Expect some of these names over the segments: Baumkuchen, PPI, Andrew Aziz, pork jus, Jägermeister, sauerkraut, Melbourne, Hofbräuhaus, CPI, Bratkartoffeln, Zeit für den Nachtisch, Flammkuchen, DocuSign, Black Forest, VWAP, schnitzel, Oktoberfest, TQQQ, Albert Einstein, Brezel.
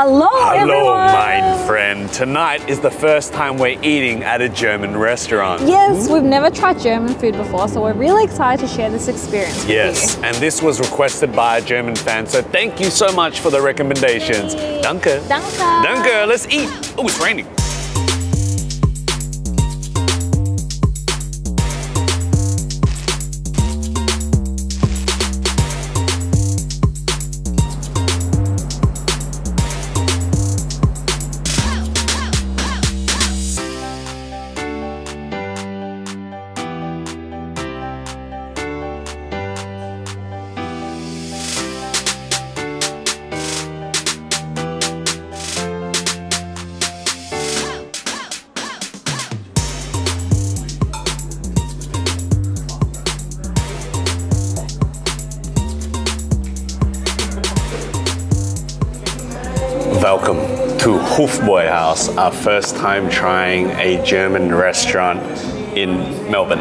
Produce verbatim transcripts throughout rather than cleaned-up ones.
Hello, Hello, everyone. my friend. Tonight is the first time we're eating at a German restaurant. Yes, we've never tried German food before, so we're really excited to share this experience with yes, you. Yes, and this was requested by a German fan, so thank you so much for the recommendations. Yay. Danke. Danke. Danke. Let's eat. Oh, it's raining. Welcome to Hofbräuhaus, our first time trying a German restaurant in Melbourne.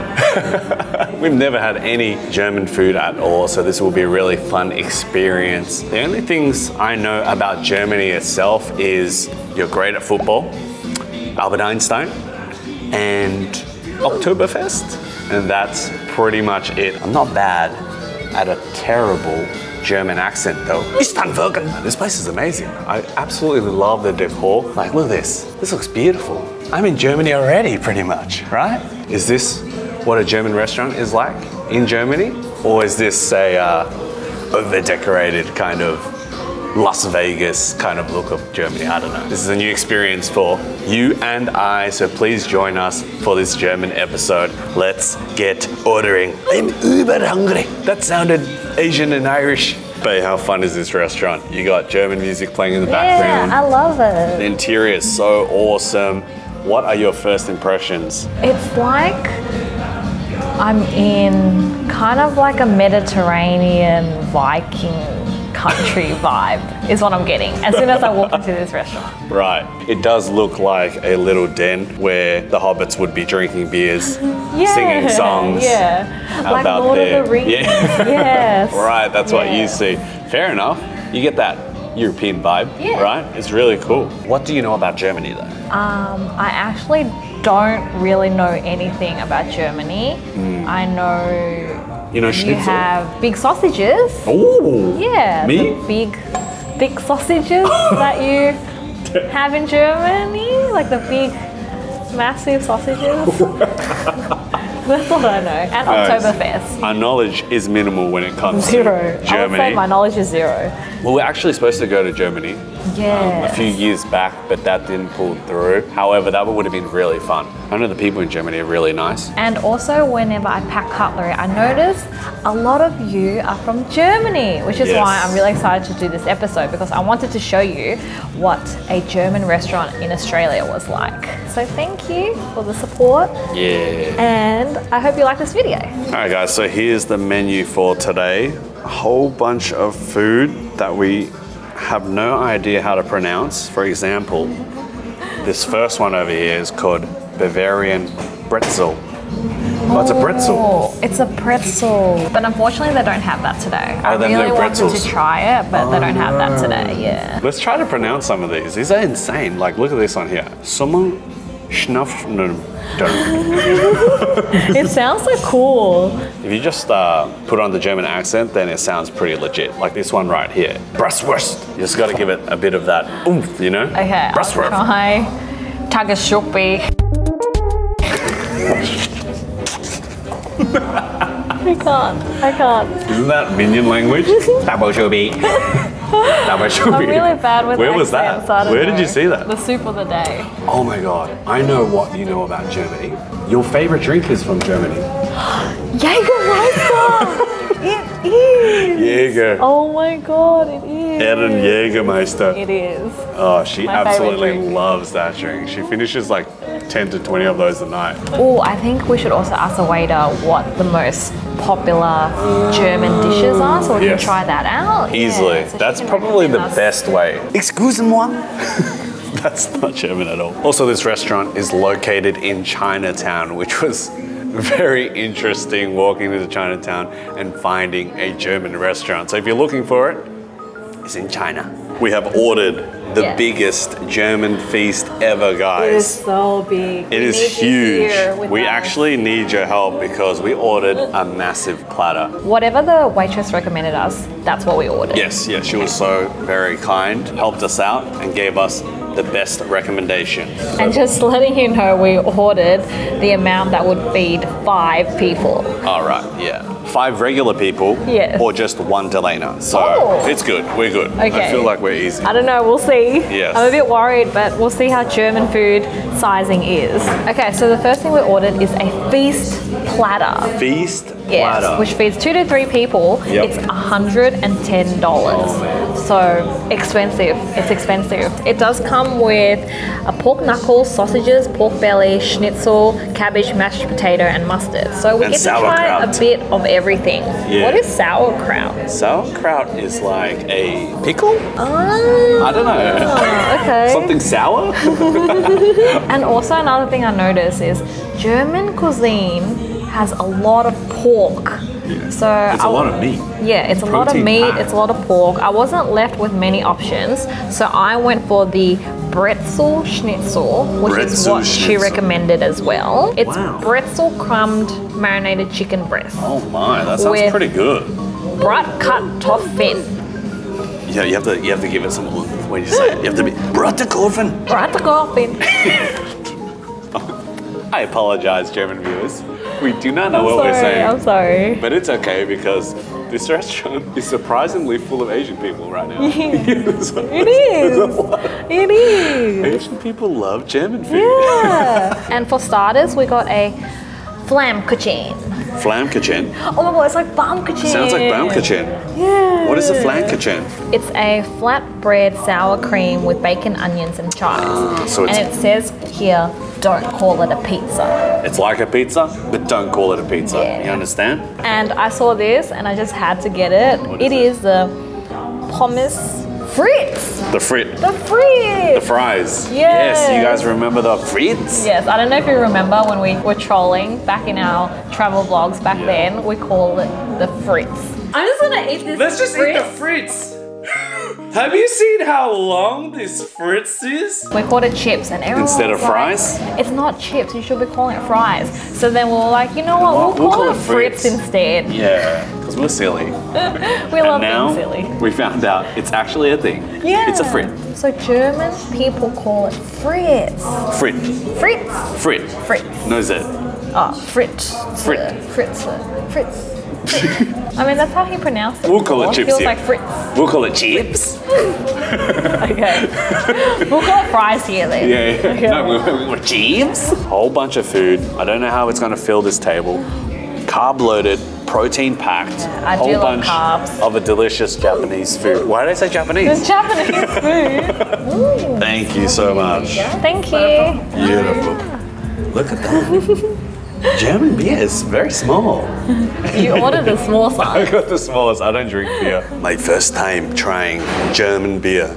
We've never had any German food at all, so this will be a really fun experience. The only things I know about Germany itself is you're great at football, Albert Einstein, and Oktoberfest, and that's pretty much it. I'm not bad at a terrible German accent though. This place is amazing. I absolutely love the decor. Like, look at this. This looks beautiful. I'm in Germany already, pretty much, right? Is this what a German restaurant is like in Germany? Or is this a uh, over-decorated kind of Las Vegas kind of look of Germany? I don't know. This is a new experience for you and I, so please join us for this German episode. Let's get ordering. I'm uber hungry. That sounded Asian and Irish. But how fun is this restaurant? You got German music playing in the background. Yeah, I love it. The interior is so awesome. What are your first impressions? It's like I'm in kind of like a Mediterranean Viking country vibe is what I'm getting as soon as I walk into this restaurant. Right. It does look like a little den where the hobbits would be drinking beers, yeah, singing songs. Yeah. Like about Lord their... of the Rings. Yeah. Yes. Right, that's yeah. what you see. Fair enough. You get that European vibe, yeah. right? It's really cool. What do you know about Germany though? Um, I actually don't really know anything about Germany. Mm. I know... You know, schnitzel. You have big sausages. Oh, yeah, me? The big, thick sausages that you have in Germany, like the big, massive sausages. That's all I know. And Oktoberfest. Our knowledge is minimal when it comes zero. to Germany. I would say my knowledge is zero. Well, we're actually supposed to go to Germany yes. um, a few years back, but that didn't pull through. However, that would have been really fun. I know the people in Germany are really nice. And also, whenever I pack cutlery, I notice a lot of you are from Germany, which is yes. why I'm really excited to do this episode, because I wanted to show you what a German restaurant in Australia was like. So thank you for the support. Yeah. And I hope you like this video. All right guys, so here's the menu for today. A whole bunch of food that we have no idea how to pronounce. For example, this first one over here is called Bavarian Bretzel. Oh, it's a pretzel. It's a pretzel. But unfortunately, they don't have that today. Oh, I really no wanted to try it, but oh, they don't have that today, yeah. Let's try to pronounce some of these. These are insane. Like, look at this one here. Sommer Schnafnum. It sounds so cool. If you just uh, put on the German accent, then it sounds pretty legit. Like this one right here. Bratwurst. You just got to give it a bit of that oomph, you know? Okay, Bratwurst. I'll try Tageschoppe. I can't. I can't. Isn't that minion language? Double shubi. Double shubi. I'm really bad with Where was that? Where did you see that? The soup of the day. Oh my god. I know what you know about Germany. Your favorite drink is from Germany. Jägermeister! It is. Jaeger. Oh my god, it is. Erin Jägermeister. It is. Oh, she my absolutely loves that drink. She finishes like ten to twenty of those a night. Oh, I think we should also ask the waiter what the most popular German dishes are, so we yes. can try that out. Easily. Yeah, so that's probably the us. best way. Excuse moi. That's not German at all. Also, this restaurant is located in Chinatown, which was very interesting, walking into Chinatown and finding a German restaurant. So if you're looking for it, it's in China. We have ordered the yes. biggest German feast ever, guys. It is so big. It we is huge. We us. actually need your help because we ordered a massive platter. Whatever the waitress recommended us, that's what we ordered. Yes, yes. She okay. was so very kind, helped us out and gave us the best recommendation. And just letting you know, we ordered the amount that would feed five people. All right, yeah. Five regular people yes. or just one Dalena. So oh. it's good, we're good. Okay. I feel like we're easy. I don't know, we'll see. Yes. I'm a bit worried, but we'll see how German food sizing is. Okay, so the first thing we ordered is a feast platter. Feast yes, platter. Which feeds two to three people. Yep. It's one hundred ten dollars. Oh, so expensive, it's expensive. It does come with a pork knuckle, sausages, pork belly, schnitzel, cabbage, mashed potato and mustard. So we and get to try a bit of everything. Yeah. What is sauerkraut? Sauerkraut is like a pickle? Oh, I don't know. Okay. Something sour? And also another thing I noticed is German cuisine has a lot of pork. Yeah. So it's I, a lot of meat. Yeah, it's a Protein lot of meat, pack. it's a lot of pork. I wasn't left with many options, so I went for the Brezel schnitzel, which Brezel is what schnitzel. she recommended as well. It's wow. Brezel crumbed marinated chicken breast. Oh my, that sounds pretty good. Bratkartoffeln. Yeah, you have to you have to give it some when you say it. You have to be Bratkartoffeln. Bratkartoffeln. I apologize, German viewers. We do not know I'm what sorry, we're saying. I'm sorry. But it's okay because this restaurant is surprisingly full of Asian people right now. Yeah. so it is. It is. Asian people love German food. Yeah. And for starters, we got a Flammkuchen. Flammkuchen? Oh my god, it's like Baumkuchen. Sounds like Baumkuchen. Yeah. What is a Flammkuchen? It's a flatbread sour cream with bacon, onions and chives. Ah, so and it says here, don't call it a pizza. It's like a pizza, but don't call it a pizza. Yeah. You understand? And I saw this and I just had to get it. What is it? It is the pommes Fritz! The Fritz. The Fritz! The fries. Yes. Yes, you guys remember the Fritz? Yes, I don't know if you remember when we were trolling back in our travel vlogs back yeah. then, we called it the Fritz. I'm just gonna eat this Let's just Fritz. eat the Fritz! Have you seen how long this Fritz is? We called it chips and everyone Instead of like, fries? It's not chips, you should be calling it fries. So then we were like, you know what, we'll, we'll call, call it Fritz, Fritz instead. Yeah, because we're silly. we and love now, being silly. We found out it's actually a thing. Yeah. It's a Fritz. So German people call it Fritz. Fritz. Fritz. Fritz. Fritz. No Z. Oh, Fritz. Fritz. Fritz. Fritz. I mean, that's how he pronounced it. We'll call it chips. Feels here. like Fritz. We'll call it chips. Okay. We'll call it fries here then. Yeah. yeah. Okay. No, we'll call it chips. Whole bunch of food. I don't know how it's going to fill this table. Carb loaded, protein packed. Yeah, I whole do bunch love carbs. Of a delicious Japanese food. Why did I say Japanese? It's Japanese food. Ooh, Thank you so much. Thank you. Beautiful. Yeah. Look at that. German beer is very small. You ordered the small size. I got the smallest. I don't drink beer. My first time trying German beer.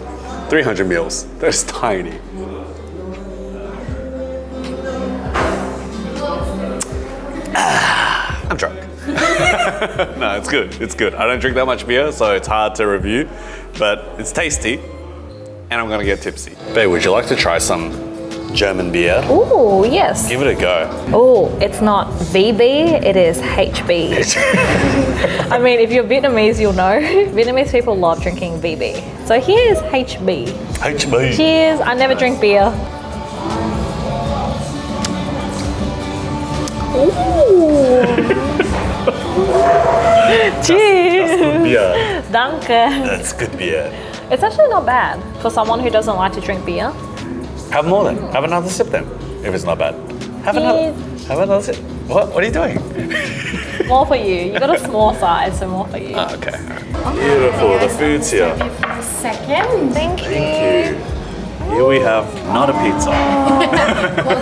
three hundred mils. That's tiny. Ah, I'm drunk. No, it's good. It's good. I don't drink that much beer, so it's hard to review. But it's tasty, and I'm going to get tipsy. Babe, would you like to try some German beer? Oh, yes. Give it a go. Oh, it's not V B, it is H B. I mean, if you're Vietnamese, you'll know. Vietnamese people love drinking V B. So here's H B. H B. Cheers. I never nice. drink beer. Ooh. Cheers. That's, that's good beer. Danke. That's good beer. It's actually not bad for someone who doesn't like to drink beer. Have more then. Have another sip then. If it's not bad. Have another. Have another sip. What? What are you doing? More for you. You got a small size, so more for you. Ah, okay. Oh, Beautiful. The food's here. For second. Thank, Thank you. you. Here we have not a pizza.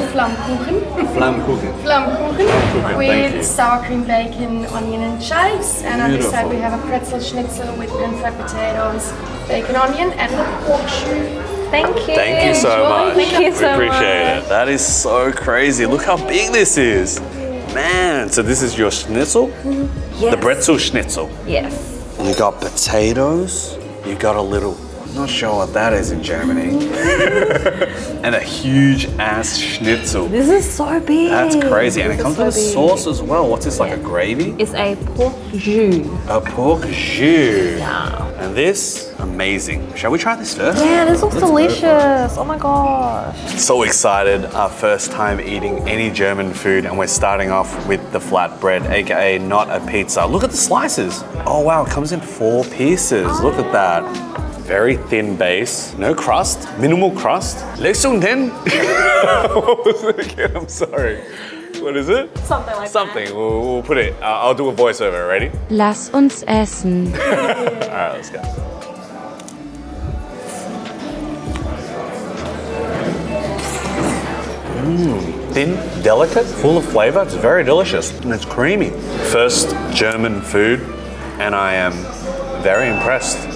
Flammkuchen. Flammkuchen. Flammkuchen with sour cream, bacon, onion, and chives. And on this side we have a pretzel schnitzel with pan-fried potatoes, bacon, onion, and the pork jus. Thank you. Thank you so Enjoy. much. Thank you we so appreciate much. it. That is so crazy. Look how big this is. Man, so this is your schnitzel? Mm-hmm. Yes. The Brezel schnitzel. Yes. You got potatoes. You got a little I'm not sure what that is in Germany. And a huge ass schnitzel. This is so big. That's crazy. And this it comes so with a sauce as well. What's this, like yeah. a gravy? It's a pork jus. A pork jus. Yeah. And this, amazing. Shall we try this first? Yeah, this looks Let's delicious. Oh my gosh. So excited. Our first time eating any German food, and we're starting off with the flatbread, aka not a pizza. Look at the slices. Oh wow, it comes in four pieces. Look at that. Very thin base, no crust, minimal crust. Less than ten. What was it again? I'm sorry. What is it? Something like Something. that. Something. We'll, we'll put it. Uh, I'll do a voiceover. Ready? Lass uns essen. All right, let's go. Mm, thin, delicate, full of flavor. It's very delicious and it's creamy. First German food, and I am very impressed.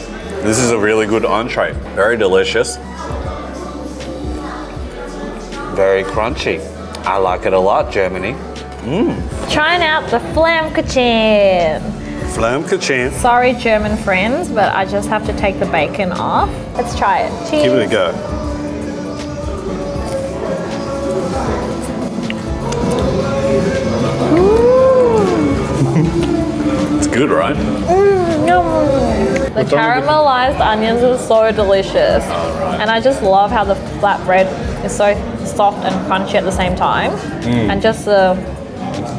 This is a really good entree. Very delicious. Very crunchy. I like it a lot, Germany. Mm. Trying out the Flammkuchen. Flammkuchen. Sorry, German friends, but I just have to take the bacon off. Let's try it. Cheers. Give it a go. Mm. It's good, right? Mm, yum. The caramelized onions are so delicious. Oh, right. And I just love how the flatbread is so soft and crunchy at the same time. Mm. And just the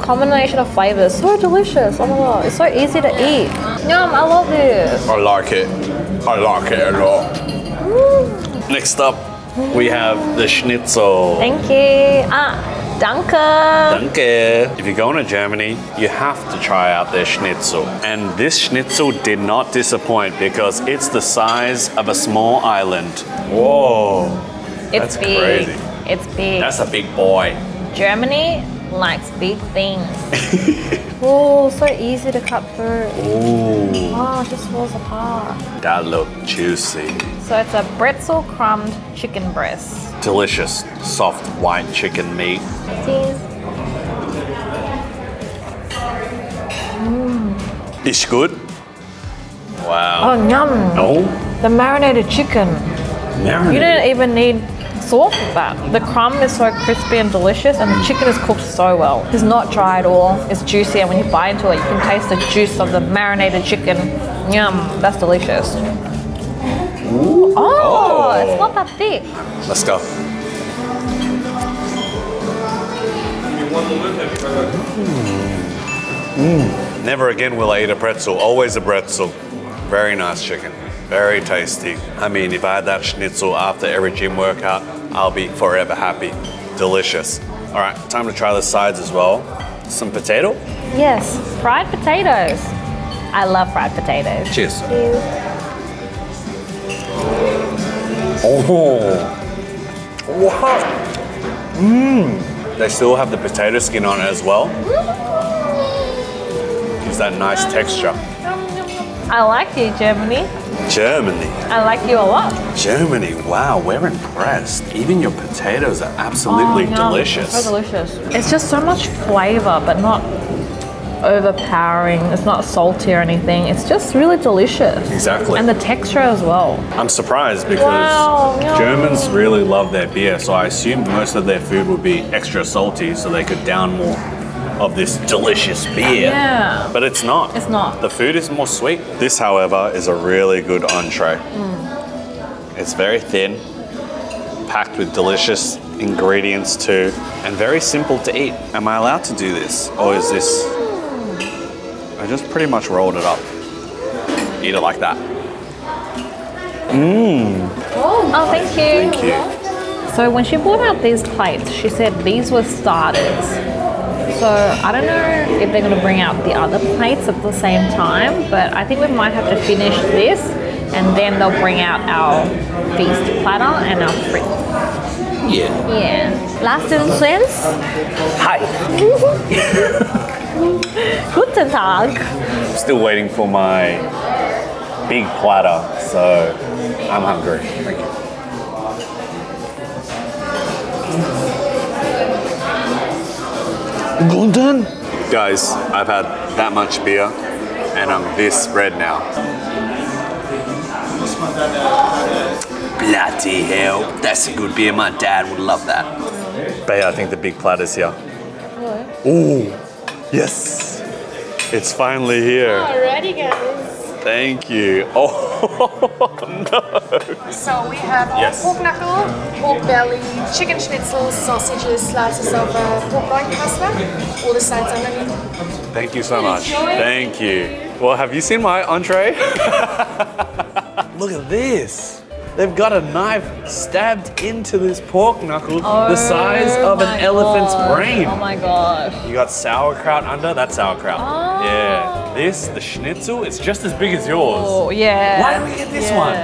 combination of flavors, so delicious. Oh my god, it's so easy to eat. Yum, I love this. I like it. I like it a lot. Mm. Next up, we have the schnitzel. Thank you. Ah. Danke. Danke. If you're going to Germany, you have to try out their schnitzel. And this schnitzel did not disappoint because it's the size of a small island. Whoa. It's that's big. Crazy. It's big. That's a big boy. Germany likes big things. Oh, so easy to cut through. Ooh. Wow, it just falls apart. That looked juicy. So it's a bretzel crumbed chicken breast. Delicious, soft, white chicken meat. Cheers. Mm. It's good. Wow. Oh, yum. Oh. The marinated chicken. Marinated. You don't even need sauce with that. The crumb is so crispy and delicious, and the chicken is cooked so well. It's not dry at all. It's juicy, and when you bite into it, you can taste the juice of the marinated chicken. Yum. That's delicious. Ooh. Oh. It's not that thick. Let's go. Mm. Mm. Never again will I eat a pretzel. Always a pretzel. Very nice chicken. Very tasty. I mean, if I had that schnitzel after every gym workout, I'll be forever happy. Delicious. All right, time to try the sides as well. Some potato? Yes, fried potatoes. I love fried potatoes. Cheers. Cheers. Oh, wow. Mmm. They still have the potato skin on it as well. Gives that nice texture. I like you, Germany. Germany. I like you a lot. Germany, wow, we're impressed. Even your potatoes are absolutely oh, yum. delicious. It's so delicious. It's just so much flavor, but not overpowering. It's not salty or anything. It's just really delicious. Exactly. And the texture as well. I'm surprised because wow, yum. Germans really love their beer, so I assumed most of their food would be extra salty so they could down more of this delicious beer. Yeah. But it's not. It's not. The food is more sweet. This, however, is a really good entree. Mm. It's very thin, packed with delicious ingredients too, and very simple to eat. Am I allowed to do this? Or is this... I just pretty much rolled it up. Eat it like that. Mmm. Oh, oh, thank you. Thank you. So when she brought out these plates, she said these were starters. So I don't know if they're going to bring out the other plates at the same time, but I think we might have to finish this, and then they'll bring out our feast platter and our fritz. Yeah. Yeah. Last in sense. Hi. Guten Tag. I'm still waiting for my big platter, so I'm hungry. Golden. Guys, I've had that much beer and I'm this red now. Bloody hell, that's a good beer. My dad would love that. But yeah, I think the big platter's here. What? Ooh, yes. It's finally here. Alrighty, guys. Thank you. Oh, no. So we have our yes. pork knuckle, pork belly, chicken schnitzel, sausages, slices of uh, pork loin pasta, all the sides underneath. Thank you so much. Enjoy. Thank you. Well, have you seen my entree? Look at this. They've got a knife stabbed into this pork knuckle oh the size of an elephant's God. brain. Oh my gosh. You got sauerkraut under, that's sauerkraut. Oh. Yeah. This, the schnitzel, it's just as big as yours. Oh, yeah. Why do we get this yeah. one?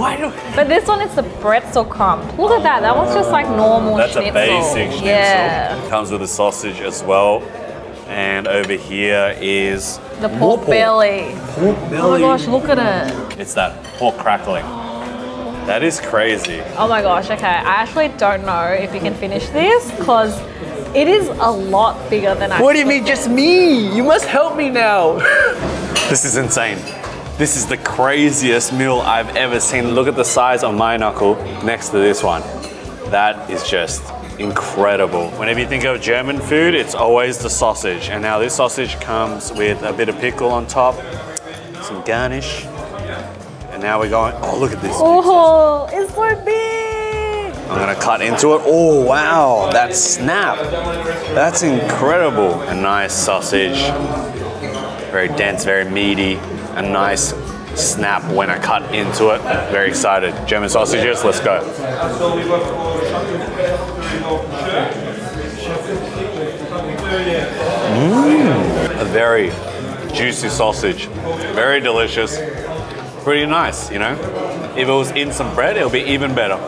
Why do we... But this one is the pretzel crumb. Look at that, that one's just like normal that's schnitzel. That's a basic schnitzel. Yeah. It comes with a sausage as well. And over here is... The pork, pork belly. Pork belly. Oh my gosh, look at it. It's that pork crackling. That is crazy. Oh my gosh, okay. I actually don't know if you can finish this because it is a lot bigger than I What do you mean, it. just me? You must help me now. This is insane. This is the craziest meal I've ever seen. Look at the size of my knuckle next to this one. That is just incredible. Whenever you think of German food, it's always the sausage. And now this sausage comes with a bit of pickle on top, some garnish. Now we're going, oh, look at this. Oh, it's so big. I'm gonna cut into it. Oh, wow, that snap. That's incredible. A nice sausage, very dense, very meaty. A nice snap when I cut into it. Very excited. German sausages, let's go. Mm, a very juicy sausage, very delicious. Pretty nice, you know? If it was in some bread, it'll be even better. Mm.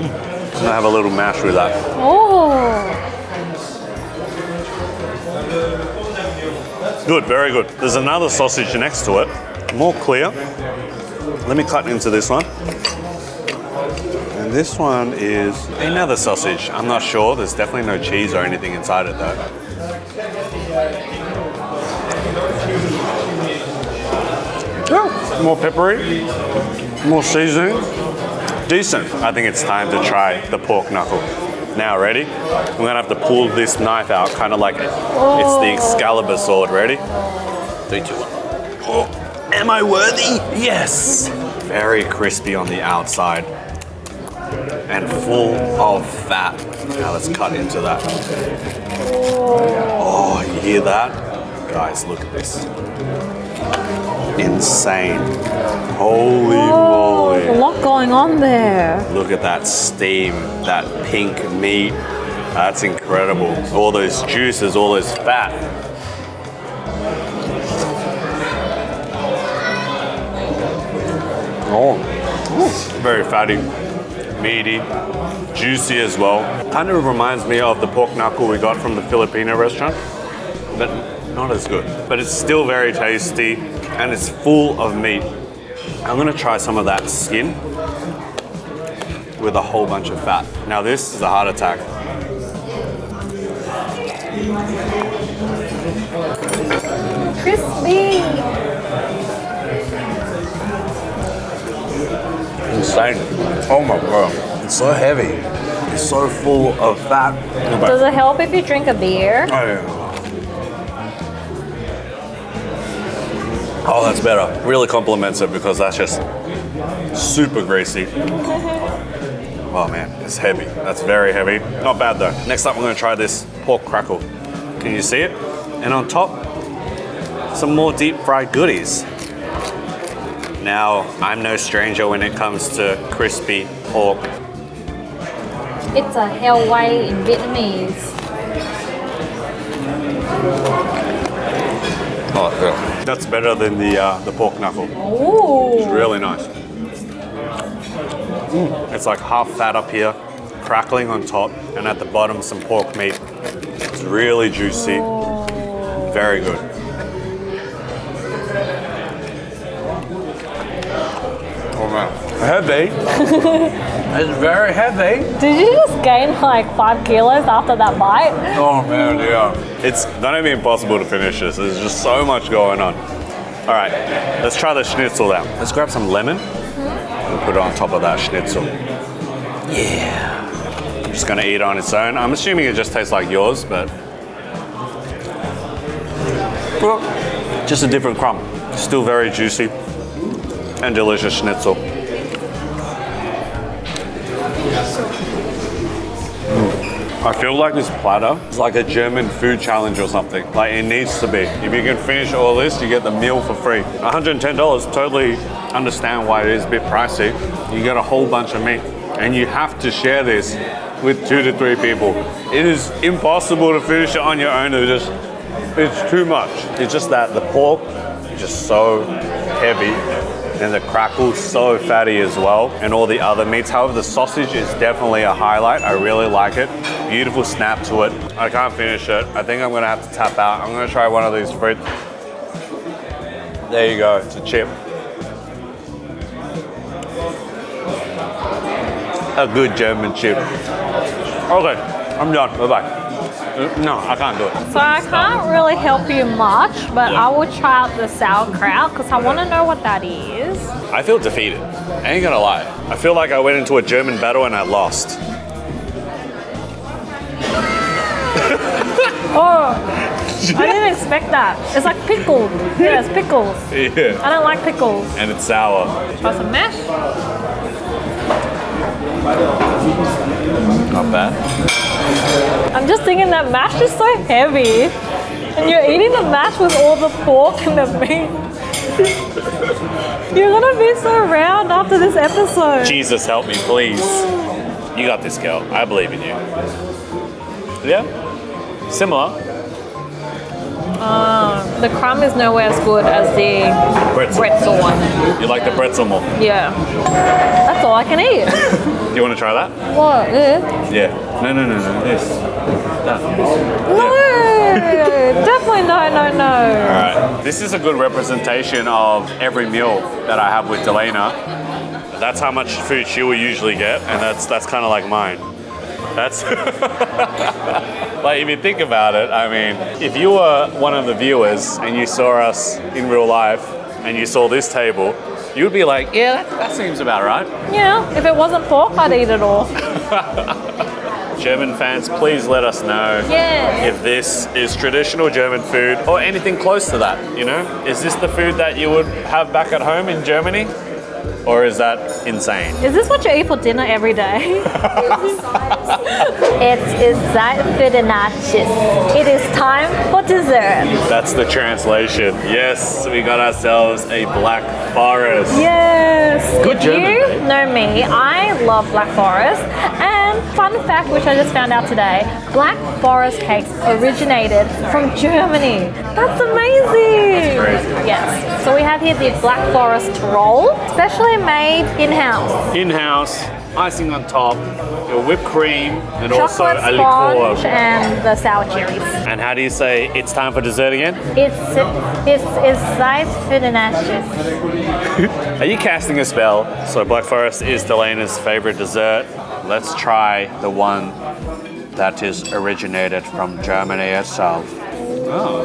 I'm gonna have a little mash with that. Oh! Good, very good. There's another sausage next to it, more clear. Let me cut into this one. And this one is another sausage. I'm not sure, there's definitely no cheese or anything inside it though. Yeah, more peppery, more seasoning. Decent. I think it's time to try the pork knuckle. Now, ready? I'm gonna have to pull this knife out, kind of like it. oh. It's the Excalibur sword. Ready? Three, two, one. Oh, am I worthy? Yes. Very crispy on the outside and full of fat. Now let's cut into that. Oh, you hear that? Guys, look at this. Insane. Holy Whoa, moly. There's a lot going on there. Look at that steam, that pink meat. That's incredible. All those juices, all those fat. Oh, Ooh. very fatty, meaty, juicy as well. Kind of reminds me of the pork knuckle we got from the Filipino restaurant, but not as good. But it's still very tasty. And it's full of meat. I'm gonna try some of that skin with a whole bunch of fat. Now this is a heart attack. Crispy. Insane. Oh my God. It's so heavy. It's so full of fat. Does it help if you drink a beer? Oh yeah. Oh, that's better. Really compliments it because that's just super greasy. Oh man, it's heavy. That's very heavy. Not bad though. Next up, we're gonna try this pork crackle. Can you see it? And on top, some more deep fried goodies. Now, I'm no stranger when it comes to crispy pork. It's a Hellway in Vietnamese. Oh, yeah. That's better than the uh, the pork knuckle. Ooh. It's really nice. Mm. It's like half fat up here, crackling on top, and at the bottom some pork meat. It's really juicy. Oh. Very good. Oh man, heavy. It's very heavy. Did you just gain like five kilos after that bite? Oh man, yeah. It's not even impossible to finish this. There's just so much going on. All right, let's try the schnitzel now. Let's grab some lemon and put on top of that schnitzel. Yeah. I'm just gonna eat it on its own. I'm assuming it just tastes like yours, but. Well, just a different crumb. Still very juicy and delicious schnitzel. Mm. I feel like this platter is like a German food challenge or something. Like it needs to be. If you can finish all this, you get the meal for free. one hundred ten dollars, totally understand why it is a bit pricey. You get a whole bunch of meat and you have to share this with two to three people. It is impossible to finish it on your own. It just, it's too much. It's just that the pork is just so heavy and the crackle's so fatty as well, and all the other meats. However, the sausage is definitely a highlight. I really like it. Beautiful snap to it. I can't finish it. I think I'm gonna have to tap out. I'm gonna try one of these fruits. There you go, it's a chip. A good German chip. Okay, I'm done, bye-bye. No, I can't do it. So I can't really help you much, but yeah. I will try out the sauerkraut because I want to know what that is. I feel defeated. I ain't gonna lie. I feel like I went into a German battle and I lost. Oh, I didn't expect that. It's like pickled. Yeah, it's pickles. Yeah. I don't like pickles. And it's sour. Try some mash. Not bad. I'm just thinking that mash is so heavy, and you're eating the mash with all the pork and the meat. You're gonna be so round after this episode. Jesus help me, please. You got this, girl. I believe in you. Yeah, similar. Um, the crumb is nowhere as good as the pretzel. pretzel one. You like the pretzel more? Yeah. That's all I can eat. Do you want to try that? What? Yeah. yeah. No, no, no, no. This. That. No! Yeah. Definitely no, no, no. All right. This is a good representation of every meal that I have with Dalena. That's how much food she will usually get, and that's, that's kind of like mine. That's like, if you think about it, I mean, if you were one of the viewers and you saw us in real life and you saw this table, you would be like, yeah, that, that seems about right. Yeah, if it wasn't pork, I'd eat it all. German fans, please let us know yeah. if this is traditional German food or anything close to that, you know? Is this the food that you would have back at home in Germany? Or is that insane? Is this what you eat for dinner every day? It's Zeit für den Nachtisch. It is time for dessert. That's the translation. Yes, we got ourselves a Black Forest. Yes. Good if German, you eh? know me, I love Black Forest. And fun fact, which I just found out today, Black Forest cakes originated from Germany. That's amazing. That's crazy. Yes. So we have here the Black Forest roll, especially made in-house. In-house, icing on top, your whipped cream, and chocolate also a liqueur. And the sour cherries. And how do you say it's time for dessert again? It's it's it's Zeit für den Nachtisch. Are you casting a spell? So Black Forest is Dalena's favorite dessert. Let's try the one that is originated from Germany itself. Oh,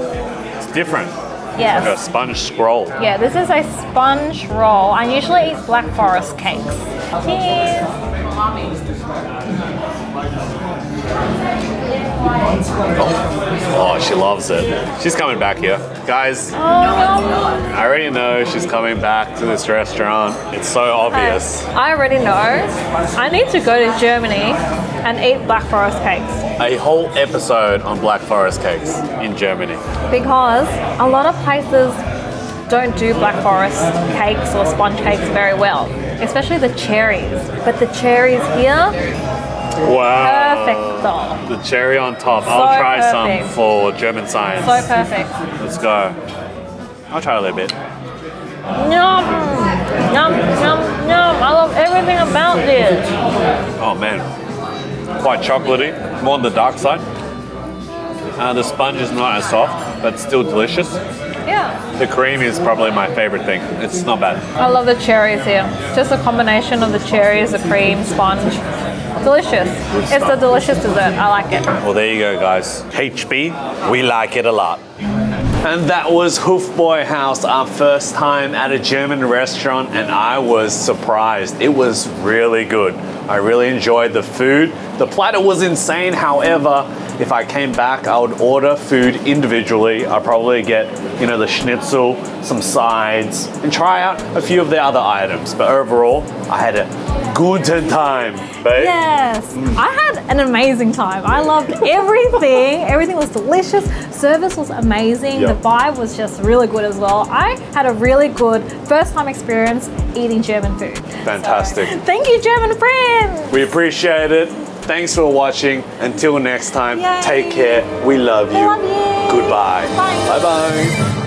it's different. Yes. Like a sponge scroll. Yeah, this is a sponge roll. I usually eat Black Forest cakes. Cheers! Oh, oh, she loves it. She's coming back here. Guys, oh, I already know she's coming back to this restaurant. It's so obvious. I already know. I need to go to Germany and eat Black Forest cakes. A whole episode on Black Forest cakes in Germany. Because a lot of places don't do Black Forest cakes or sponge cakes very well, especially the cherries. But the cherries here, wow. Perfecto. The cherry on top. So I'll try perfect. some for German science. So perfect. Let's go. I'll try a little bit. Yum, yum, yum, yum. I love everything about this. Oh man. Quite chocolatey, more on the dark side. Uh, the sponge is not as soft, but still delicious. Yeah. The cream is probably my favorite thing. It's not bad. I love the cherries here. Just a combination of the cherries, the cream, sponge. Delicious. It's a delicious dessert. I like it. Well, there you go, guys. H B, we like it a lot. And that was Hofbräuhaus, our first time at a German restaurant, and I was surprised. It was really good. I really enjoyed the food. The platter was insane. However, if I came back, I would order food individually. I'd probably get, you know, the schnitzel, some sides, and try out a few of the other items. But overall, I had a good time, babe. Yes, mm. I had an amazing time. I loved everything. Everything was delicious. Service was amazing. Yep. The vibe was just really good as well. I had a really good first time experience eating German food. Fantastic. So, thank you, German friends. We appreciate it. Thanks for watching. Until next time, Yay. Take care. We love you. Love you. Goodbye. Bye bye. Bye.